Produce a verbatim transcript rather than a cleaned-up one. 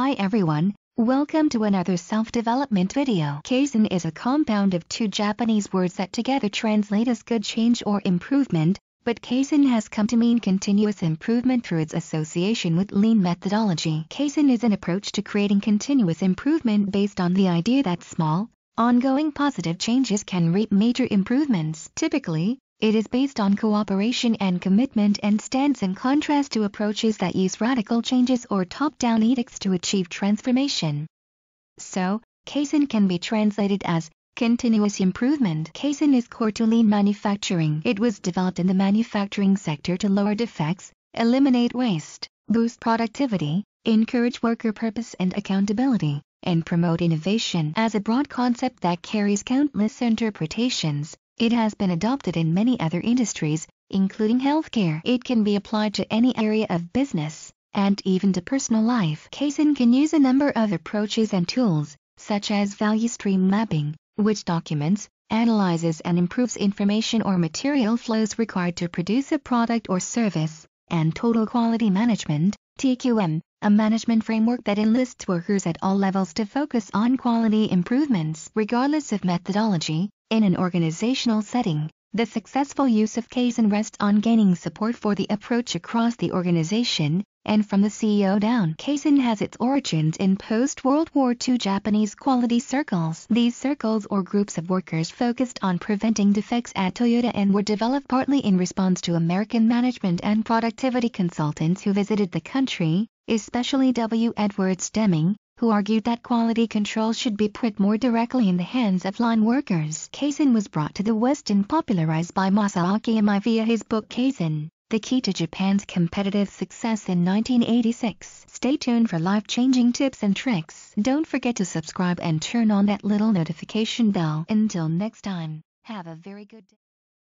Hi everyone, welcome to another self-development video. Kaizen is a compound of two Japanese words that together translate as good change or improvement, but Kaizen has come to mean continuous improvement through its association with lean methodology. Kaizen is an approach to creating continuous improvement based on the idea that small, ongoing positive changes can reap major improvements. Typically, it is based on cooperation and commitment and stands in contrast to approaches that use radical changes or top-down edicts to achieve transformation. So, Kaizen can be translated as continuous improvement. Kaizen is core to lean manufacturing. It was developed in the manufacturing sector to lower defects, eliminate waste, boost productivity, encourage worker purpose and accountability, and promote innovation. As a broad concept that carries countless interpretations, it has been adopted in many other industries, including healthcare. It can be applied to any area of business, and even to personal life. Kaizen can use a number of approaches and tools, such as value stream mapping, which documents, analyzes and improves information or material flows required to produce a product or service, and total quality management, T Q M, a management framework that enlists workers at all levels to focus on quality improvements. Regardless of methodology, in an organizational setting, the successful use of Kaizen rests on gaining support for the approach across the organization, and from the C E O down. Kaizen has its origins in post-World War Two Japanese quality circles. These circles or groups of workers focused on preventing defects at Toyota and were developed partly in response to American management and productivity consultants who visited the country, especially W. Edwards Deming, who argued that quality control should be put more directly in the hands of line workers. Kaizen was brought to the West and popularized by Masaaki Imai via his book Kaizen, The Key to Japan's Competitive Success in nineteen eighty-six. Stay tuned for life-changing tips and tricks. Don't forget to subscribe and turn on that little notification bell. Until next time, have a very good day.